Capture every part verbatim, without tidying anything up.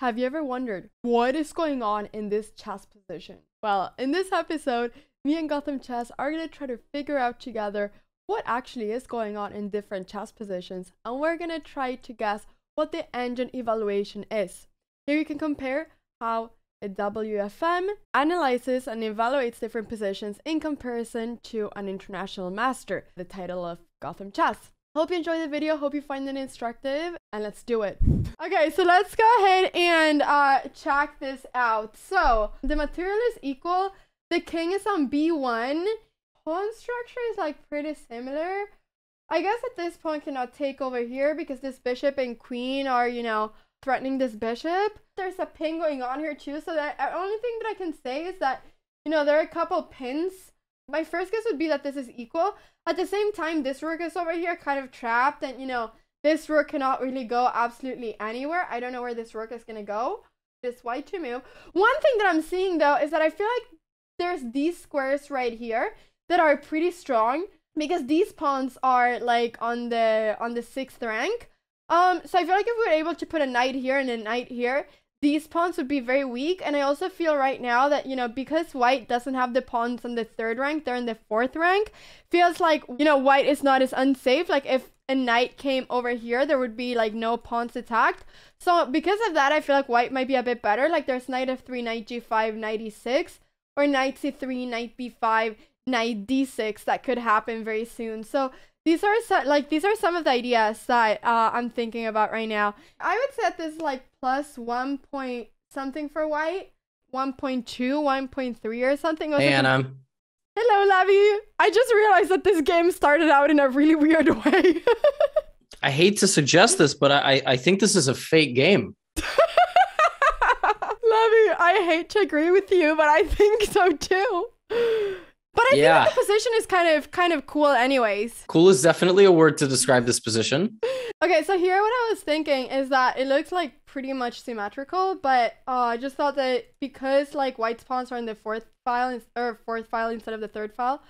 Have you ever wondered what is going on in this chess position? Well, in this episode, me and Gotham Chess are going to try to figure out together what actually is going on in different chess positions, and we're going to try to guess what the engine evaluation is. Here you can compare how a W F M analyzes and evaluates different positions in comparison to an international master, the title of Gotham Chess. Hope you enjoy the video, hope you find it instructive, and let's do it. Okay, so let's go ahead and uh, check this out. So the material is equal. The king is on B one. Pawn structure is like pretty similar. I guess at this point cannot take over here because this bishop and queen are, you know, threatening this bishop. There's a pin going on here too. So the only thing that I can say is that, you know, there are a couple pins. My first guess would be that this is equal. At the same time, this rook is over here kind of trapped, and, you know, this rook cannot really go absolutely anywhere. I don't know where this rook is going to go. This white to move. One thing that I'm seeing, though, is that I feel like there's these squares right here that are pretty strong because these pawns are, like, on the on the sixth rank. Um, so I feel like if we were able to put a knight here and a knight here, these pawns would be very weak. And I also feel right now that, you know, because white doesn't have the pawns on the third rank, they're in the fourth rank, feels like, you know, white is not as unsafe. Like, if a knight came over here, there would be, like, no pawns attacked. So because of that, I feel like white might be a bit better. Like, there's knight f three, knight g five, knight e six, or knight c three, knight b five, knight d six that could happen very soon. So these are so, like these are some of the ideas that uh, I'm thinking about right now. I would set this like plus one point something for white, one point two, one point three or something. Hey, Anna. Hello, Levy. I just realized that this game started out in a really weird way. I hate to suggest this, but I, I think this is a fake game. Levy, I hate to agree with you, but I think so too. But I yeah. think that the position is kind of kind of cool anyways. Cool is definitely a word to describe this position. Okay, so here what I was thinking is that it looks like pretty much symmetrical, but uh, I just thought that because like white's pawns are in the fourth file or fourth file instead of the third file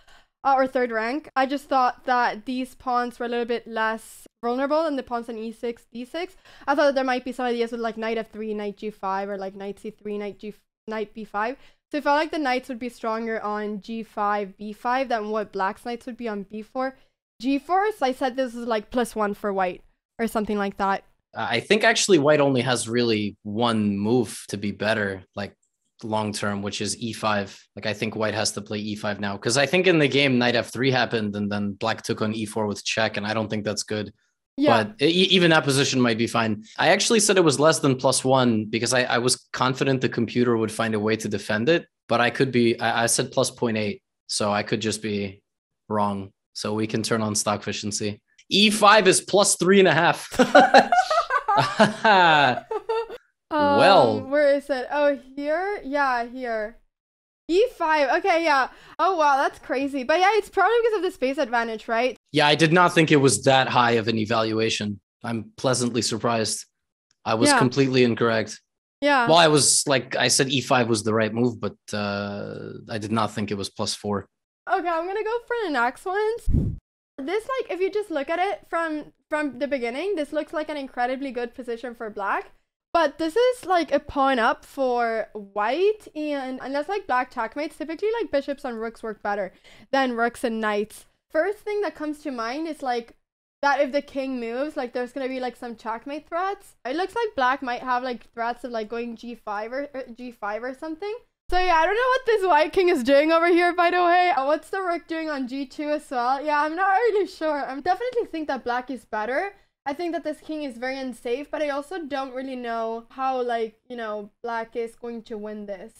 uh, or third rank, I just thought that these pawns were a little bit less vulnerable than the pawns on e six, d six. I thought that there might be some ideas with like knight f three, knight g five, or like knight c three, knight g knight b five. So I felt like the knights would be stronger on g five, b five than what black's knights would be on b four, g four. So I said this is like plus one for white or something like that. I think actually white only has really one move to be better, like long term, which is e five. Like I think white has to play e five now because I think in the game knight f three happened and then black took on e four with check, and I don't think that's good. Yeah. But even that position might be fine. I actually said it was less than plus one because I, I was confident the computer would find a way to defend it, but I could be, I, I said plus zero point eight, so I could just be wrong. So we can turn on Stockfish and see. e five is plus three and a half. um, well. Where is it? Oh, here? Yeah, here. e five. Okay, yeah. Oh, wow, that's crazy. But yeah, it's probably because of the space advantage, right? Yeah, I did not think it was that high of an evaluation. I'm pleasantly surprised. I was yeah. completely incorrect. Yeah. Well, I was like, I said e five was the right move, but uh, I did not think it was plus four. Okay, I'm going to go for the next ones. This, like, if you just look at it from, from the beginning, this looks like an incredibly good position for black. But this is like a pawn up for white. And unless like black checkmates, typically like bishops and rooks work better than rooks and knights. First thing that comes to mind is like that if the king moves, like there's gonna be like some checkmate threats. It looks like black might have like threats of like going g five or, or g five or something. So yeah, I don't know what this white king is doing over here, by the way. What's the rook doing on g two as well? Yeah, I'm not really sure. I definitely think that black is better. I think that this king is very unsafe, but I also don't really know how, like, you know, black is going to win this.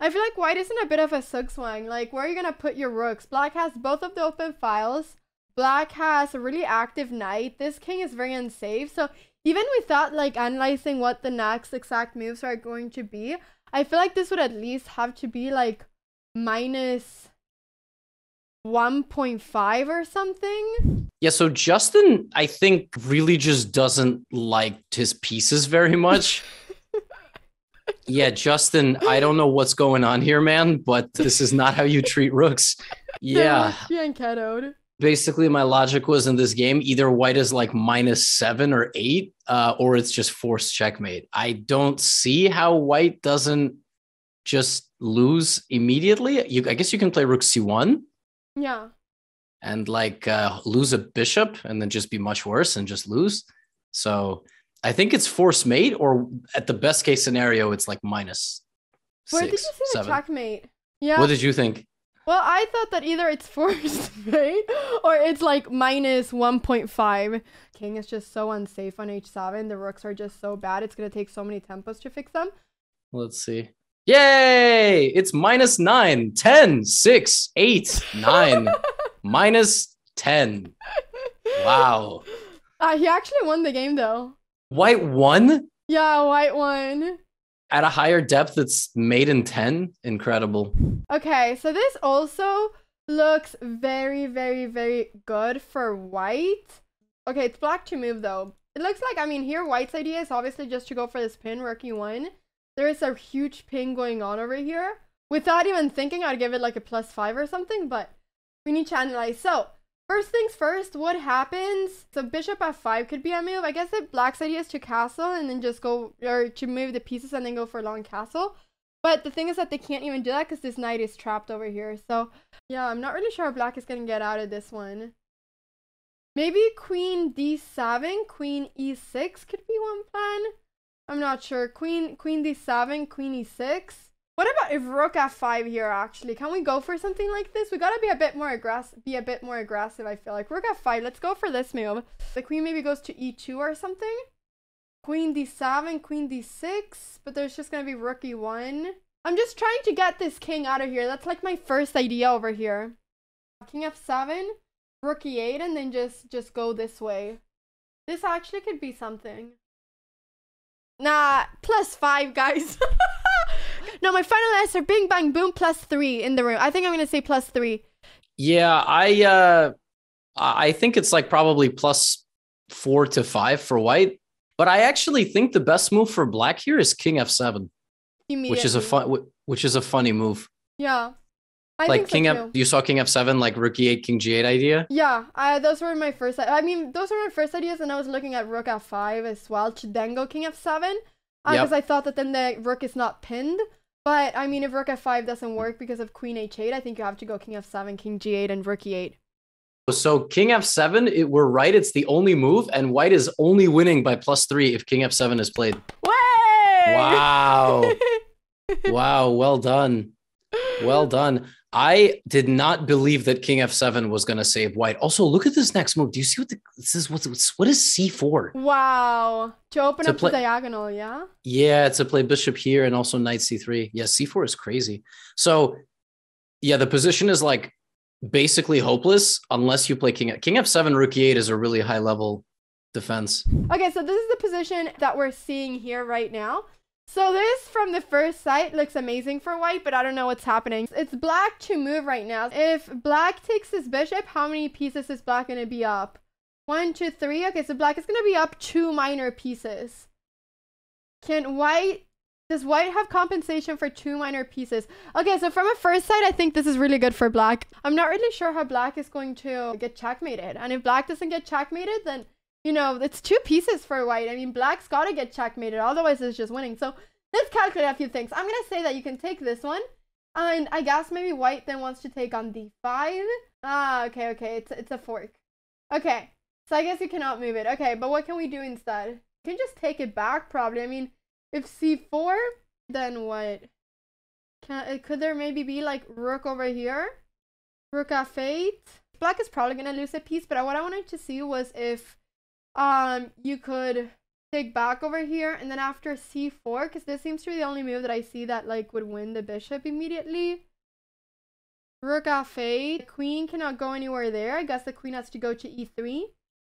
I feel like white is in a bit of a zugzwang. Like, where are you going to put your rooks? Black has both of the open files. Black has a really active knight. This king is very unsafe. So even without, like, analyzing what the next exact moves are going to be, I feel like this would at least have to be, like, minus one point five or something. Yeah, so Justin, I think, really just doesn't like his pieces very much. Yeah, Justin, I don't know what's going on here, man, but this is not how you treat rooks. Yeah. Being kiddoed. Basically, my logic was in this game, either white is like minus seven or eight, uh, or it's just forced checkmate. I don't see how white doesn't just lose immediately. You, I guess you can play rook c one. Yeah. And like uh, lose a bishop and then just be much worse and just lose. So I think it's forced mate, or at the best case scenario, it's like minus Where six, did you see seven. The checkmate? Yeah. What did you think? Well, I thought that either it's forced mate or it's like minus one point five. King is just so unsafe on h seven. The rooks are just so bad. It's going to take so many tempos to fix them. Let's see. Yay! It's minus nine, ten, six, eight, nine, minus ten. Wow. Uh, he actually won the game, though. White won? Yeah, white won. At a higher depth, it's mate in ten. Incredible. Okay, so this also looks very, very, very good for white. Okay, it's black to move, though. It looks like, I mean, here, white's idea is obviously just to go for this pin, rook e one. There is a huge ping going on over here. Without even thinking, I'd give it like a plus five or something, but we need to analyze. So, first things first, what happens? So bishop f five could be a move. I guess that black's idea is to castle and then just go, or to move the pieces and then go for long castle. But the thing is that they can't even do that because this knight is trapped over here. So yeah, I'm not really sure how black is going to get out of this one. Maybe queen d seven, queen e six could be one plan. I'm not sure. Queen, queen d seven, queen e six. What about if rook f five here, actually? Can we go for something like this? We gotta be a bit more aggressive, be a bit more aggressive, I feel like. Rook f five, let's go for this move. The queen maybe goes to e two or something. Queen d seven, queen d six, but there's just gonna be rook e one. I'm just trying to get this king out of here. That's like my first idea over here. King f seven, rook e eight, and then just, just go this way. This actually could be something. Nah, plus five, guys. No, my final answer, bing, bang, boom, plus three in the room. I think I'm going to say plus three. Yeah, I uh, I think it's like probably plus four to five for white. But I actually think the best move for black here is king f seven, which is a fun, which is a funny move. Yeah, I like think king so F. You saw king f seven, like rook e eight, king g eight idea. Yeah, I, those were my first. I mean, those were my first ideas, and I was looking at rook f five as well to then go king f seven. Because uh, yep. I thought that then the rook is not pinned. But, I mean, if rook f five doesn't work because of queen h eight, I think you have to go king f seven, king g eight, and rook e eight. So, king f seven, it, we're right. It's the only move, and white is only winning by plus three if king f seven is played. Way! Wow. Wow, well done. Well done. I did not believe that king f seven was going to save white. Also, look at this next move. Do you see what the, this is? What's, what is c four? Wow. To open to up play, the diagonal, yeah? Yeah, to play bishop here and also knight c three. Yeah, c four is crazy. So, yeah, the position is like basically hopeless unless you play king. King f seven, rook e eight is a really high level defense. Okay, so this is the position that we're seeing here right now. So this, from the first sight, looks amazing for white, but I don't know what's happening. It's black to move right now. If black takes this bishop, how many pieces is black going to be up? One, two, three. Okay, so black is going to be up two minor pieces. Can white... Does white have compensation for two minor pieces? Okay, so from a first sight, I think this is really good for black. I'm not really sure how black is going to get checkmated. And if black doesn't get checkmated, then... You know, it's two pieces for white. I mean, black's got to get checkmated. Otherwise, it's just winning. So let's calculate a few things. I'm going to say that you can take this one. And I guess maybe white then wants to take on d five. Ah, okay, okay. It's, it's a fork. Okay. So I guess you cannot move it. Okay, but what can we do instead? You can just take it back, probably. I mean, if c four, then what? Can, could there maybe be, like, rook over here? Rook f eight? Black is probably going to lose a piece. But what I wanted to see was if... Um, you could take back over here and then after c four, because this seems to be the only move that I see that like would win the bishop immediately. Rook f eight. The queen cannot go anywhere there. I guess the queen has to go to e three.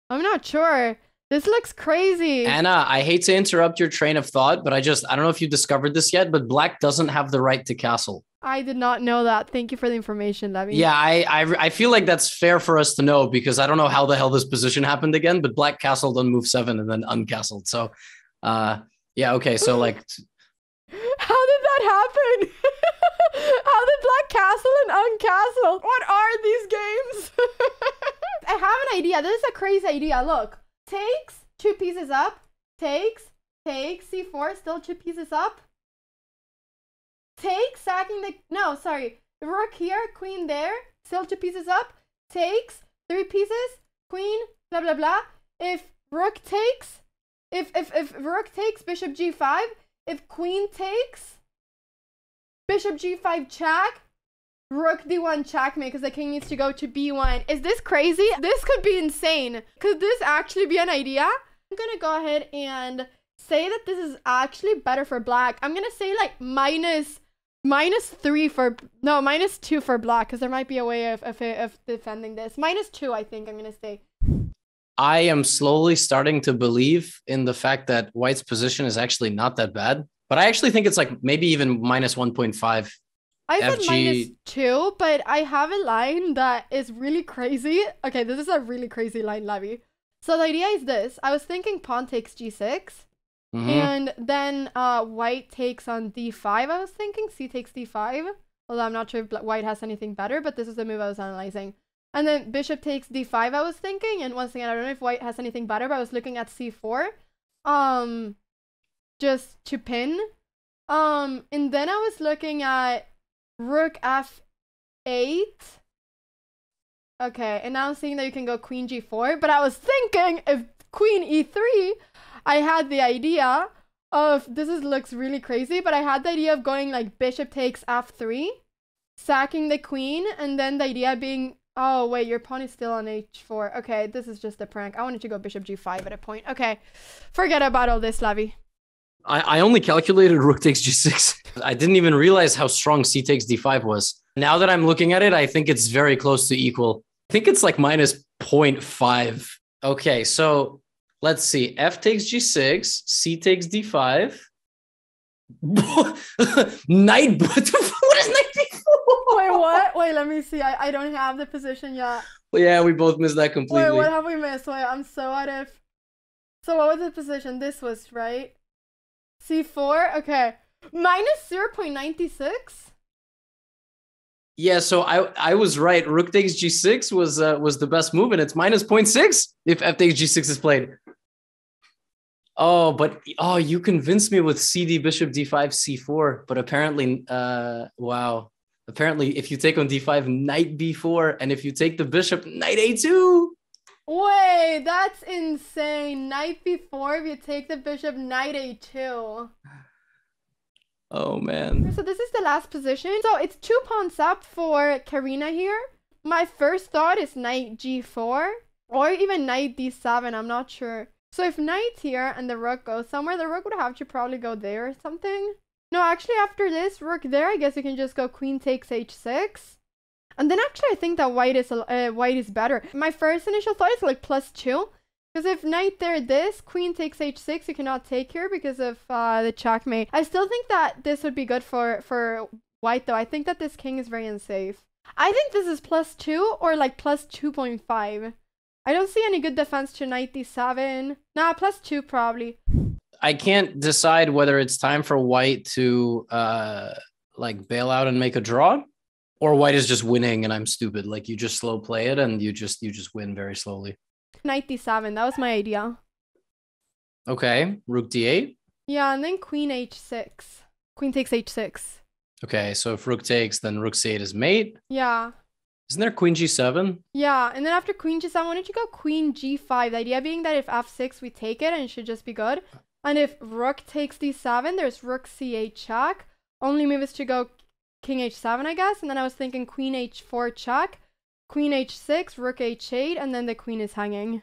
I'm not sure. This looks crazy. Anna, I hate to interrupt your train of thought, but I just, I don't know if you discovered this yet, but black doesn't have the right to castle. I did not know that. Thank you for the information, Levy. Yeah, I, I I feel like that's fair for us to know because I don't know how the hell this position happened again, but black castled on move seven and then uncastled. So, uh, yeah, okay. So, like... How did that happen? How did Black Castle and Uncastle? What are these games? I have an idea. This is a crazy idea. Look. Takes, two pieces up. Takes, takes, c four, still two pieces up. Takes, sacking the... No, sorry. Rook here, queen there, still two pieces up. Takes, three pieces, queen, blah, blah, blah. If rook takes... If, if, if rook takes, bishop g five. If queen takes, bishop g five check, rook d one checkmate because the king needs to go to b one. Is this crazy? This could be insane. Could this actually be an idea? I'm gonna go ahead and say that this is actually better for black. I'm gonna say like minus, minus three for, no, minus two for black because there might be a way of, of, of defending this. Minus two, I think I'm gonna say. I am slowly starting to believe in the fact that white's position is actually not that bad, but I actually think it's like maybe even minus one point five. I said minus two, but I have a line that is really crazy. Okay, this is a really crazy line, Levy. So the idea is this. I was thinking pawn takes g six, mm-hmm. and then uh, white takes on d five, I was thinking. C takes d five, although I'm not sure if white has anything better, but this is the move I was analyzing. And then bishop takes d five, I was thinking. And once again, I don't know if white has anything better, but I was looking at c four. Um, just to pin. Um, and then I was looking at rook f eight. Okay, and now I'm seeing that you can go queen g four. But I was thinking if queen e three, I had the idea of... This is, looks really crazy, but I had the idea of going like bishop takes f three, sacking the queen, and then the idea being... Oh, wait, your pawn is still on h four. Okay, this is just a prank. I wanted to go bishop g five at a point. Okay, forget about all this, Levy. I, I only calculated rook takes g six. I didn't even realize how strong c takes d five was. Now that I'm looking at it, I think it's very close to equal. I think it's like minus zero point five. Okay, so let's see. f takes g six, c takes d five. Knight, what the what is knight d four? Wait, what? Wait, let me see. I, I don't have the position yet. Well, yeah, we both missed that completely. Wait, what have we missed? Wait, I'm so out of... So what was the position? This was, right? c four? Okay. Minus zero point nine six? Yeah, so I I was right. Rook takes g six was uh, was the best move, and it's minus zero point six if f takes g six is played. Oh, but oh, you convinced me with cd, bishop, d five, c four, but apparently, uh, wow. Apparently, if you take on d five, knight b four, and if you take the bishop, knight a two. Wait, that's insane. Knight b four, if you take the bishop, knight a two. Oh, man. So this is the last position. So it's two pawns up for Karina here. My first thought is knight g four, or even knight d seven, I'm not sure. So if knight's here and the rook goes somewhere, the rook would have to probably go there or something. No, actually, after this rook there, I guess you can just go queen takes h six. And then actually, I think that white is uh, white is better. My first initial thought is like plus two. Because if knight there, this, queen takes h six, you cannot take here because of uh, the checkmate. I still think that this would be good for, for white, though. I think that this king is very unsafe. I think this is plus two or like plus two point five. I don't see any good defense to knight d seven. Nah, plus two probably. I can't decide whether it's time for white to uh, like bail out and make a draw, or white is just winning and I'm stupid. Like you just slow play it and you just you just win very slowly. Knight d seven, that was my idea. Okay, rook d eight. Yeah, and then queen h six. Queen takes h six. Okay, so if rook takes, then rook c eight is mate. Yeah. Isn't there queen g seven? Yeah, and then after queen g seven, I wanted to go queen g five. The idea being that if f six, we take it and it should just be good. And if rook takes d seven, there's rook c eight check. Only move is to go king h seven, I guess. And then I was thinking queen h four check, queen h six, rook h eight, and then the queen is hanging.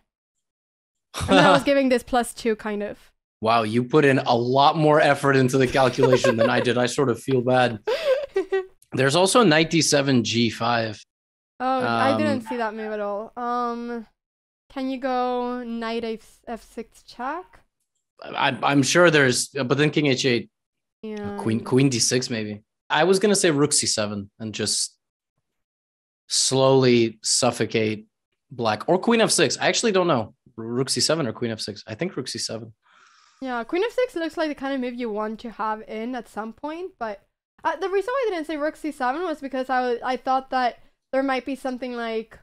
And I was giving this plus two, kind of. Wow, you put in a lot more effort into the calculation than I did. I sort of feel bad. There's also knight d seven, g five. Oh, um, I didn't see that move at all. Um, can you go knight f six check? I, I'm sure there's, but then king h eight, yeah. queen queen d six maybe. I was gonna say rook c seven and just slowly suffocate black, or queen f six. I actually don't know, rook c seven or queen f six. I think rook c seven. Yeah, queen f six looks like the kind of move you want to have in at some point, but uh, the reason why I didn't say rook c seven was because I, was, I thought that there might be something like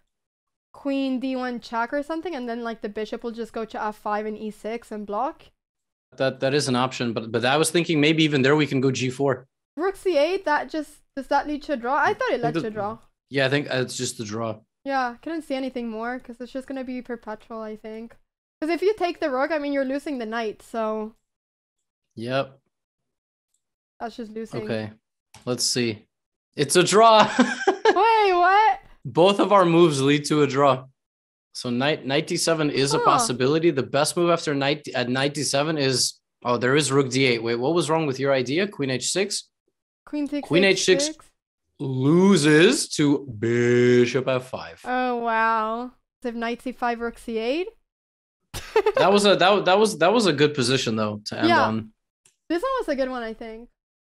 queen d one check or something, and then like the bishop will just go to f five and e six and block. That that is an option, but but I was thinking maybe even there we can go g four. Rook c eight, that just, does that lead to a draw? I thought it led the, to a draw. Yeah, I think it's just the draw. Yeah, couldn't see anything more because it's just going to be perpetual, I think. Because if you take the rook, I mean, you're losing the knight, so... Yep. That's just losing. Okay, let's see. It's a draw! Wait, what? Both of our moves lead to a draw. So knight, knight d seven is huh. a possibility. The best move after knight at knight d seven is... Oh, there is rook d eight. Wait, what was wrong with your idea? Queen h six? Queen h six. Queen h six loses to bishop f five. Oh, wow. So if knight c five, rook c eight? that was a that, that was that was a good position though to end yeah. on. This one was a good one, I think.